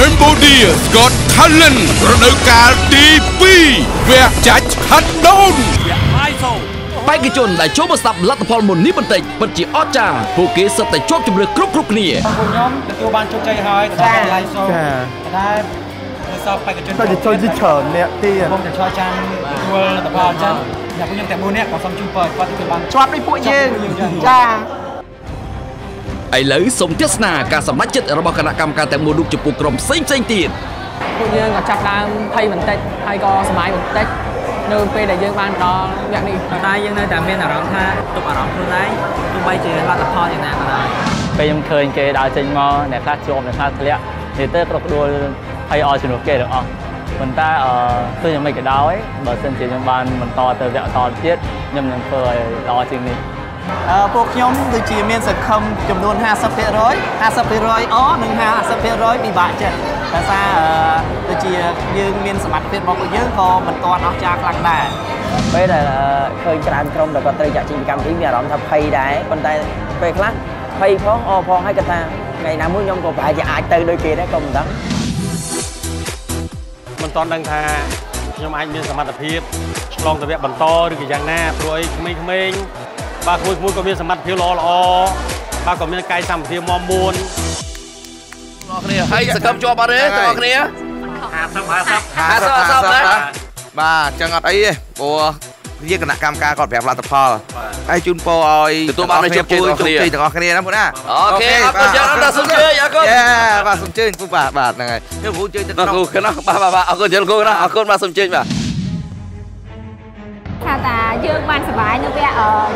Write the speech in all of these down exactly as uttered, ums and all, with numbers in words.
Cambodia's Got Talent រដូវកាលទី2វគ្គចាច់ហាត់ដូនបេក្ខជនដែលចូលមកស្ដាប់លទ្ធផលមុននេះបន្តិចពិតជាអស្ចារ្យពួកគេសិតតែជាប់ជំនឿគ្រប់គ្រប់គ្នាពួកខ្ញុំទទួលបានជោគជ័យហើយតាម Live Show តែនៅសពបេក្ខជនចូលជួយជាច្រើនអ្នកទៀតខ្ញុំចង់ឆ្លងចាំធ្វើលទ្ធផលចឹងតែពួកខ្ញុំតែមួយអ្នកក៏សុំជួយបើគាត់ទទួលបានជាប់ដូចពួកយើងចាឥឡូវសូមទស្សនាការសម្រេចចិត្តរបស់គណៈកម្មការតែមួយរូបចំពោះក្រុមផ្សេងផ្សេងទៀតពួកយើងក៏ចាប់ដើមភ័យបន្តិចហើយក៏សប្បាយបន្តិចនៅពេលដែលយើងបានដល់វគ្គនេះតែយើងនៅតែមានអារម្មណ៍ថាទប់អារម្មណ៍ខ្លួនឯងទោះបីជាលទ្ធផលយ៉ាងណាក៏ដោយពេលខ្ញុំឃើញគេដើរចេញមកអ្នកខ្លះជាប់អ្នកខ្លះធ្លាក់និយាយទៅប្រកដួលភ័យអស់ជំនួសគេទាំងអស់ប៉ុន្តែអឺទោះយ៉ាងម៉េចក៏ដោយបើសិនជាខ្ញុំបានបន្តទៅវគ្គតទៀតខ្ញុំនឹងធ្វើឲ្យល្អជាងនេះពួកខ្ញុំគឺជាមានសង្ឃឹមចំនួន 50% 50% អនិង 50% ពិបាកចិត្តដោយសារដូចជាយើងមានសមត្ថភាពរបស់ពួកយើងក៏មិនទាន់អស្ចារ្យខ្លាំងដែរពេលដែលឃើញក្រានក្រុមដែលគាត់ត្រូវចាក់ចេញពីកម្មវិធីមានអារម្មណ៍ថាភ័យដែរប៉ុន្តែពេលខ្លះភ័យផងអផងហើយគាត់ថាថ្ងៃណាមួយខ្ញុំក៏ប្រហែលជាអាចទៅដូចគេដែរក៏មិនដឹងមិនទាន់ដឹងថាខ្ញុំអាចមានសមត្ថភាពឆ្លងទៅវគ្គបន្តឬក៏យ៉ាងណាព្រោះអីក្មេងៗបាទមួយមួយក៏មានសមត្ថភាពល្អល្អបាទក៏មានកាយសម្បទាមមួនបងប្អូនហើយសកម្មជាប់អត់ទេបងប្អូន50 50 50 50ណាបាទចឹងអត់អីទេព្រោះវាគណៈកម្មការគាត់ប្រាប់លទ្ធផលហើយជូនពរឲ្យទទួលបានជោគជ័យជោគជ័យទាំងអស់គ្នាណាបងណាអូខេអរគុណច្រើនដល់សុំជើញអរគុណយ៉ាបាទសុំជើញពូបាទបាទហ្នឹងហើយខ្ញុំគ្រូជើញទៅក្នុងគ្រូណាបាទបាទអរគុណច្រើនគ្រូណាអរគុណបាទសុំជើញបាទថាតាយើងបានសប្បាយនៅវគ្គ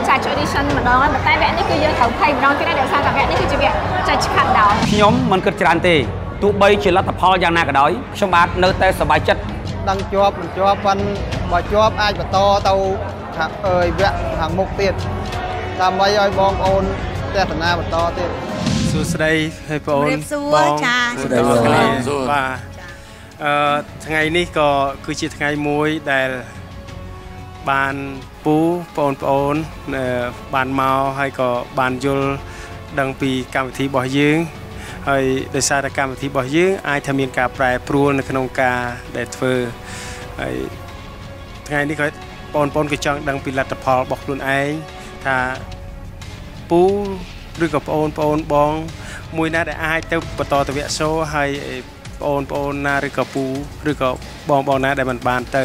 ចាច់ tradition ម្ដងហើយតែវគ្គនេះគឺយើងត្រូវភ័យម្ដងទៀតដែរដោយសារតែវគ្គនេះគឺជាវគ្គចាច់ឆាត់ដោខ្ញុំមិនគិតច្រើនទេទោះបីជាលទ្ធផលយ៉ាងណាក៏ដោយខ្ញុំបាទនៅតែសប្បាយចិត្តដឹងជាប់មិនជាប់ប៉ុន្តែបើជាប់អាចបន្តទៅថាអើយវគ្គខាងមុខទៀតដើម្បីឲ្យបងប្អូនចេះដំណើរបន្តទៀតសួស្ដីហើយបងប្អូនបងចាសួស្ដីបាទអឺថ្ងៃនេះក៏គឺជាថ្ងៃមួយដែលបានពូបងប្អូនបានមកហើយក៏បានយល់ដឹងពីកម្មវិធីរបស់យើងហើយដោយសារតែកម្មវិធីរបស់យើងអាចថាមានការប្រែប្រួលនៅក្នុងការដែលធ្វើហើយថ្ងៃនេះក៏បងប្អូនក៏ចង់ដឹងពីលទ្ធផលរបស់ខ្លួនឯងថាពូឬក៏បងប្អូនបងមួយណាដែលអាចទៅបន្តទៅវគ្គសូហើយបងប្អូនណាឬក៏ពូឬក៏បងបងណាដែលមិនបានទៅ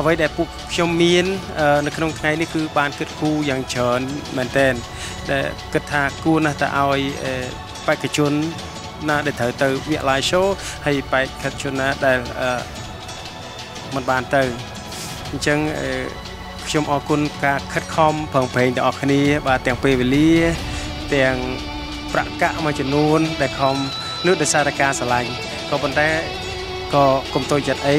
ឺអ្វីដែលពួកខ្ញុំមាននៅក្នុងថ្ងៃនេះគឺបានគិតគូរយ៉ាងច្រើនមែនទែនតែគិតថាគួរណាស់តើឲ្យបេក្ខជនណាដែលត្រូវទៅវគ្គ Live Show ហើយបេក្ខជនណាដែលមិនបានទៅអញ្ចឹងខ្ញុំអរគុណការខិតខំប្រឹងប្រែងទាំងអស់គ្នាបាទទាំងពេលវេលាទាំងប្រាក់កាក់មួយចំនួនដែលខំនោះដោយសារតែការឆ្លាញ់ក៏ប៉ុន្តែក៏កុំតូចចិត្តអី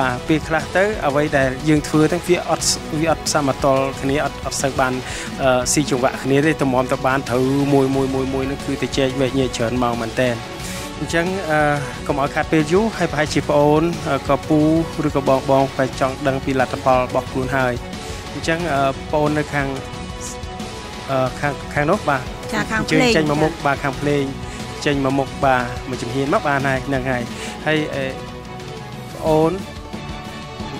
បាទពេលខ្លះទៅអ្វីដែលយើងធ្វើទាំងវាអត់វាអត់សមតុល្យគ្នាអត់អត់សូវបានស៊ីចង្វាក់គ្នាទេតម្រាំទៅបានត្រូវមួយមួយមួយមួយនោះគឺតែចែកវេញច្រើនម៉ោងមែនតើអញ្ចឹងកុំឲ្យខាត់ពេលយូរហើយប្រហែលជាប្អូនក៏ពូឬក៏បងបងប្រហែលចង់ដឹងពីលទ្ធផលរបស់ខ្លួនហើយអញ្ចឹងប្អូននៅខាងខាងខាងនោះបាទខាងភ្លេងចេញមកមុខបាទខាងភ្លេងចេញមកមុខបាទមកជំហានមកបានហើយហ្នឹងហើយហើយប្អូន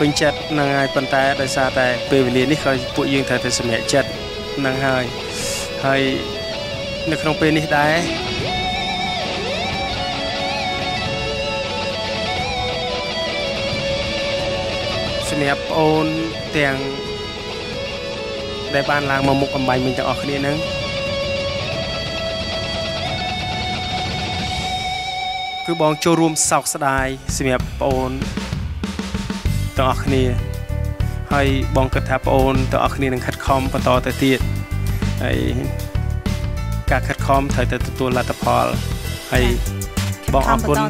Bình chất nàng ai bần tay đại xa tay. Bởi vì lý này khói bụi dương thật thật sầm hẹ chất. Nàng hơi hơi nó không bên đi đấy. Nẹp ôn tiền để ban làng mà một âm bài mình chẳng ở cái này cứ bong showroom sọc sài nẹp ôn chẳng ở cái này hay bong cất tháp ôn chẳng ở cái này đừng khát khom và to tới tiệt hay cả khát khom thời tới tuột là tập hall hay bọn ông quân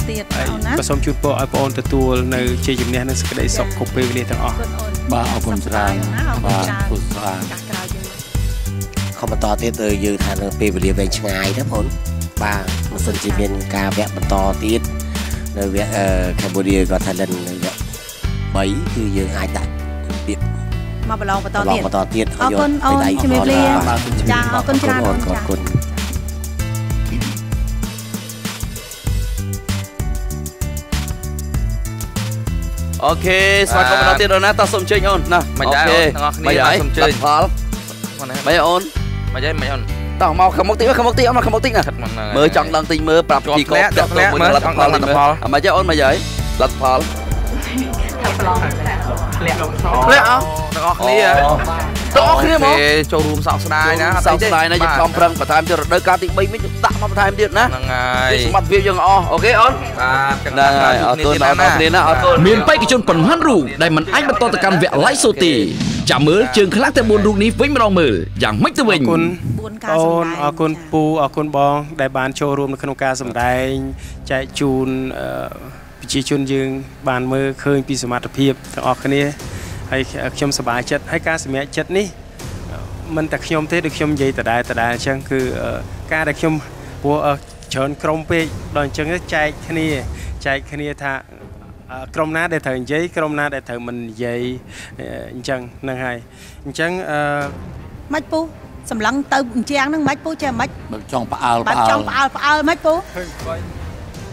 và xong chút bộ iPhone từ tour nơi chơi dịp này nên sẽ để sọc cục về liền thằng ông ba ông quân ra ba quân ra không mà to tiết từ dư thằng về liền về ngày đó bốn ba một sân chỉ viên ca vẽ mà to tiết nơi vẽ Cambodia và Thái Lan vẽ bảy từ dư hai tặng tiết mà bà lon và to tiết bà to tiết ông quân ông chỉ về liền cha ông quân ra luôn. OK, sao không nói tiền đâu nè, tao sum chơi nhon, nè, mày chơi, mày chơi, tập pháo, mày ôn, mày chơi mày ôn, tao mau không mất tiền, không mất tiền, không mất tiền nè, mưa chọn lần tiền mưa, tập gì có, tập pháo, mày chọn lần tập pháo, mày chơi ôn mày chơi, tập pháo, lấy à, tao không lấy à, tao không lấy mà, châu rùm sọc sài nè, sọc sài nè, dùng prang, bắt time chơi, đôi cá tịnh bay mít, tạm bắt time điệt nè, dùng mặt view dùng o, OK ôn, này, ở tôi nói mặt điệt nè, ở tôi, miền Tây cái chôn còn hán rủ, đây mình anh bắt to từ căn vẹn lái sô tì, chả mớ trường khá lác theo buôn rụng ní với mình lòng mở, chẳng mấy tư bình. Ôn, ở con pu, ở con bong, đại bàn châu rùm là khăn ca sầm đài, chạy chun. Chỉ chôn dương bàn mơ khơi bị sửa mặt hiệp ở cái này hay khiêm sờ bài chất hay cá sờ mẹ chất ní mình đặt khiêm thế được khiêm dây tại đại tại đại chẳng cứ cá đặt khiêm của chọn crom pe đòn chân cái chạy cái này chạy cái này thà crom ná để thở giấy crom ná để thở mình dây chẳng năng hay chẳng mách pu sầm lăng tơ trang năng mách pu che mách bật tròn pha bật tròn pha pha mách pu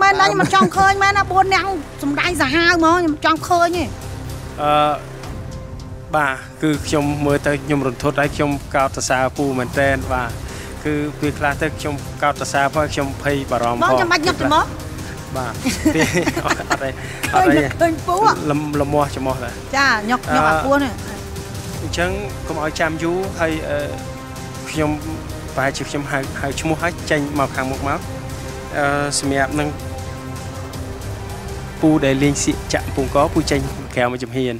mẹ nói nhưng mà trong khơi mẹ nó buồn nặng sầm đai giả hao mà nhưng mà trong khơi nhỉ bà cứ trong mới tới nhom run thốt đấy trong cao tơ xa pu mình tên và cứ việc là tới trong cao tơ xa với trong phi bà ròm bà bà ở đây ở đây lầm lầm mua cho mua rồi cha nhóc nhóc bà buôn này chẳng có mọi chăm chú hay trong vài chục trong hai hai chục mua hết tranh màu hàng một máu. Xem em đang pu để liên xịn chạm cùng có pu tranh kéo một chấm hiền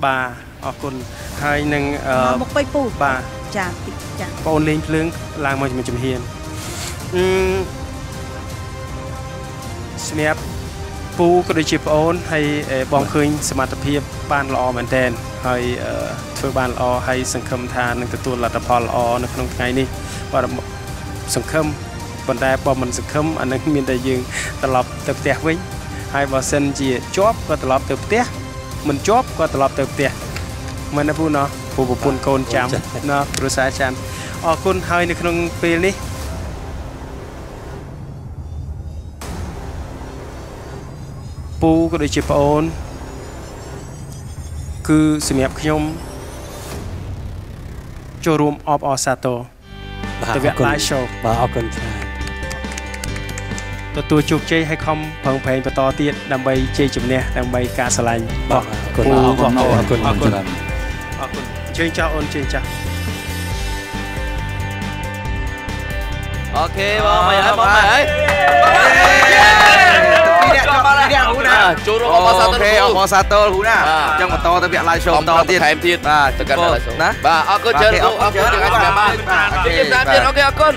bà ở con hai năng một cây pu bà chạm chạm con lên lưng làm một chấm hiền xem em pu có đôi chip ôn hay bong khơi smart phim ban lò màn đèn hay thuê ban lò hay sân khâm than năng tuôn là tập hòn lò năng không ngày đi và sân khâm còn đây bọn mình sẽ không anh em mình đại dương tập lọc tập thể với hai vợ sinh chị chóp có tập lọc tập thể mình chóp có tập lọc tập thể mình đã buồn nó buồn buồn con chạm nó rồi xa chạm ở con hơi nó không pil ní pu có đôi chip ôn cứ xem nhạc nhom cho room of osato tập việc live show và học cần tôi tôi chụp chơi hay không phần phèn và to tiện đang bay chơi chụp nè đang bay ca sờ lạnh bọc quần áo quần áo quần áo quần áo chơi chào ôn chơi chào OK mày ơi mày ơi đi đẹp đi đẹp luôn nè Chú nó Mosato ok Mosato cũng nè. Trong một to tới việc live show to tiền. Em tiền. Và tất cả là số. Đó. Và ở cơ chơi ở cơ chơi anh ba. Tiếp ra tiền ok ở con.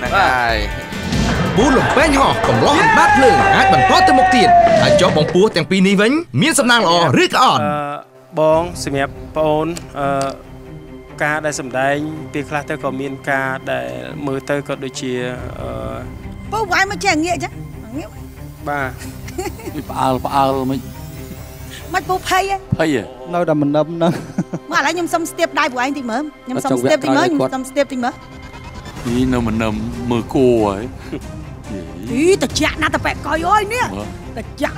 Bú lồng bé nhỏ còn lo hành bát lưng hát bằng to tới một tiền. Anh cho bóng púa tèng pi ní vĩnh miễn sầm năng lò rít on. Bóng xem nhé. Paul ca đại sầm đại việc là tôi có miền ca đại mưa tôi có đôi chia. Bố ai mà trẻ nghĩa chứ? Ba. Paul Paul mình. Mất bố pay á. Pay à? Nói đầm mình đâm nâng. Mà lại nhom xong step đại của anh thì mở, nhom xong step thì mở, nhom xong step thì mở. Ý nó mình nằm mưa cô ấy. Ý ta chạm na ta phải coi ơi nè. Ta chạm.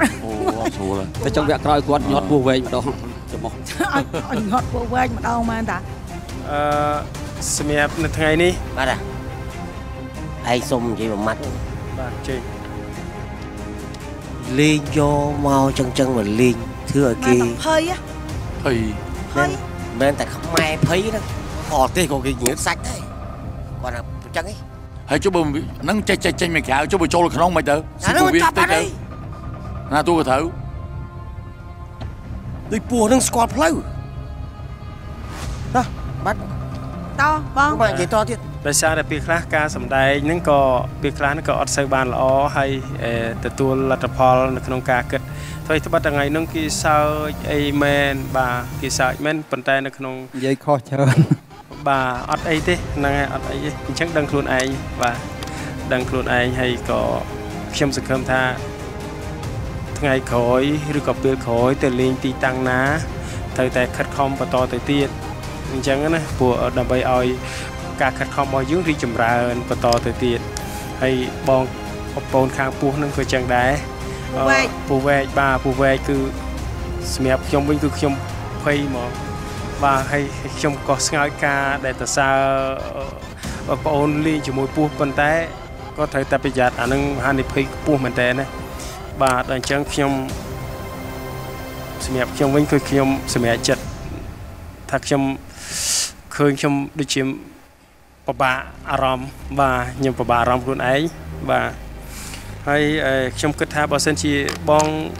Ta trong vẹt coi quạt nhót vô về mà đâu. Anh nhót vô về mà đâu mà anh ta. Xem em là thằng này đi. Ba à. Ai xung gì mà mắt. Ba chơi. Linh cho mau chân chân mà linh thưa kia. Hơi á. Hơi. Hơi. Bên tại không may thấy đó. Họ tê còn cái nghĩa sạch đấy. Còn là chân ấy. Hãy cho bùm nắng chay chay chay mày kẹo cho bùm cho là không mày tự. Xin bùm biết tự tự. Na tôi có thử. Tôi bùa nâng squat play. Đó bắt. To bông. Bạn chỉ to thiệt. Bây giờ là việc khác ca sầm đại những cò việc khác những cò ở sài bàn là hay từ tua là tập hall là con cá cật thôi thứ ba hàng ngày những cái sao amen bà cái sao amen phần tay là con dây kho chơi bà ở đây thế năng ở đây chắc đăng luôn anh và đăng luôn anh hay có khiêm sự khâm tha ngày khói rồi có bia khói từ lên tì tăng ná thời tại khát không và to thời tiết chẳng nữa của đầm bay oi cả khát khao mò dướng đi chậm rãi và to tới tiền hay bong bong khang phu nâng cơ chân đá phu ve ba phu ve cứ mẹp trong bên cứ trong phay mà và hay trong có sợi ca để từ xa bong ly chỉ mỗi phu bên té có thể tập bây giờ anh nâng hai phay phu bên té này và đang chân trong mẹp trong bên cứ trong mẹp chật thắt trong khơi trong đi chìm bà aram và những bà aram luôn ấy và hay trong kết thúc bao sen chỉ bong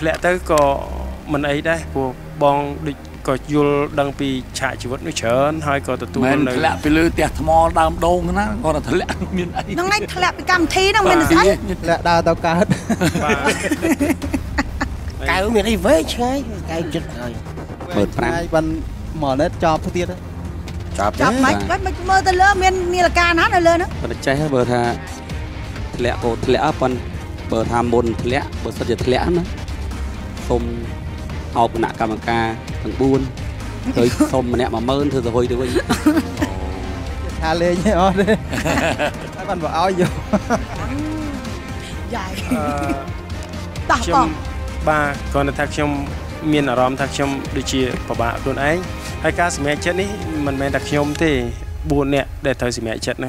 lẽ tới có mình ấy đấy của bong địch có du đăng pi chạy chỉ vẫn nuôi chớn hay có tụt tuôn mình lẽ bị lừa tiệt mò đam đôn nữa còn là thằng lẽ miền ấy nông này thằng lẽ bị cầm thí đâu mình thấy lẽ đào tao cá hết cái ở miền ấy với chơi cái chết rồi bởi tại ban mỏ nét cho thứ tiết đấy chọc máy, bắt máy mơ tới lớn miền miền là ca nát rồi lên đó. Bờ trái hay bờ thà, lẽ cổ lẽ phần bờ tham bồn lẽ bờ sạt giật lẽ nữa. Không học nã cà bằng ca bằng buôn, tới không mà nẹm mà mơn thôi rồi hồi được anh. Thà lên nhé on đấy. Anh còn bảo ao nhiều. Dài. Tao còn. Ba còn là thạc trong miền ở rom thạc trong địa chỉ của bà luôn ấy. Hai ca sỉ mẹ chết ấy mình mẹ đặt nhôm thì buồn nè để thời sỉ mẹ chết nè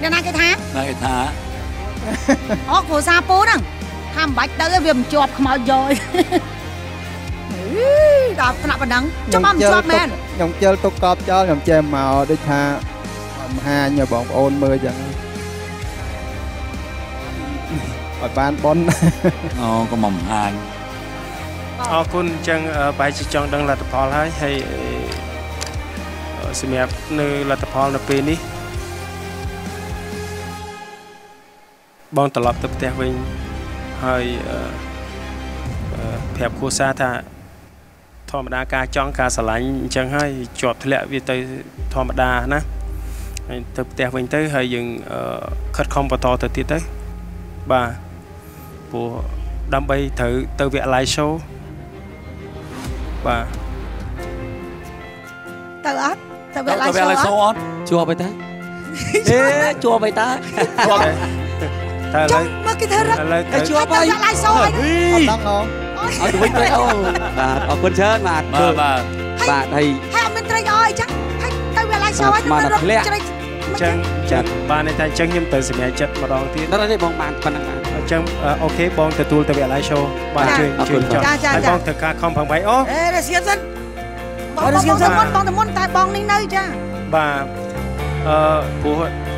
này na cái thá. Na cái thá. Ó của sa pú đằng, tham bạch tao viêm chuột màu vô. Đạp nạp vào đằng, chấm âm chuột men. Nhộng chơi tụt cọp cho nhộng chơi màu đi tha, ha nhờ bọn ôn mưa chẳng. Ở ban bon. Ó có mầm hai. Ở con chân bài chỉ chọn đang là tập hall hay hay xem nhạc nơi là tập hall là pin đi bong tập lập tập theo mình hay phép cô sa thà thọ mật đa ca chọn ca sả lạnh chân hay chọt lẹ vì tới thọ mật đa nè tập theo mình tới hay dừng khất không và to tới tiết tới bà của đam bay thử từ việc live show bà tao ớt tao về lại show chùa vậy ta ê chùa vậy ta chùa vậy ta lấy cái thơ ra cái chùa vậy lại show anh không អត់ទៅវិញទៅអូបាទអរគុណច្រើនបាទបាទបាទហើយហើយអត់មានត្រីអស់អីចឹងហើយទៅវាឡាយសោយខ្ញុំរត់ត្រីចឹងចាត់បានតែចឹងខ្ញុំទៅសម្រេចចិត្តម្ដងទៀតដល់នេះបងបានប៉ុណ្ណឹងបាទអញ្ចឹងអូខេបងទទួលទៅវាឡាយ show បាទជួយជួយចុះហើយបងធ្វើការខំផងបែបអូអេរសៀនសិនបងរសៀនសិនបងបងតែមុនតែបងនេះនៅចាបាទអឺព្រោះ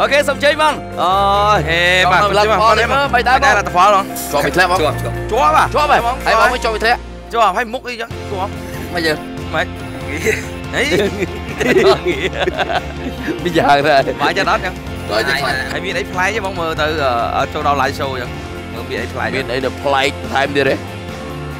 អូខេសុំជ័យបងអូហេបាទសុំជ័យបងបងនេះបងបាយតាបងតែតផលបងចូលវិធ្លាក់បងចូលចូលបាទចូលបាទហើយបងមកចូលវិធ្លាក់ចូលហើយមុខអីចឹងចូលមកយើមកហីbây giờ rồiបាយចាដល់ចឹងចូលចឹងហើយមានអីផ្លែទេបងមើលទៅចូលដល់ live show ចឹងមើលមានអីផ្លែមានអីដល់ផ្លែថែមទៀតទេ